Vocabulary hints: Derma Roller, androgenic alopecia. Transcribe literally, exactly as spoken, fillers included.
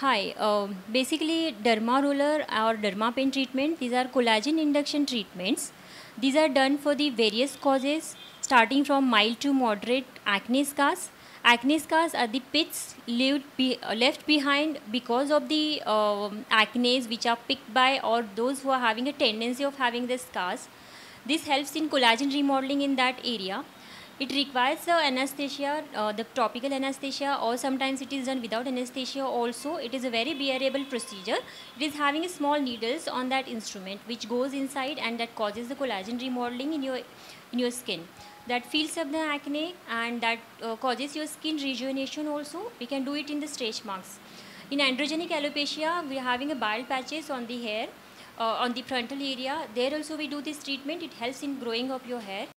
Hi, uh, basically dermaroller or derma pain treatment, these are collagen induction treatments. These are done for the various causes starting from mild to moderate acne scars. Acne scars are the pits left, be, uh, left behind because of the uh, acnes which are picked by or those who are having a tendency of having the scars. This helps in collagen remodeling in that area. It requires uh, anesthesia, uh, the topical anesthesia, or sometimes it is done without anesthesia also. It is a very bearable procedure. It is having small needles on that instrument which goes inside and that causes the collagen remodeling in your, in your skin. That fills up the acne and that uh, causes your skin rejuvenation also. We can do it in the stretch marks. In androgenic alopecia, we are having a bile patches on the hair, uh, on the frontal area. There also we do this treatment. It helps in growing up your hair.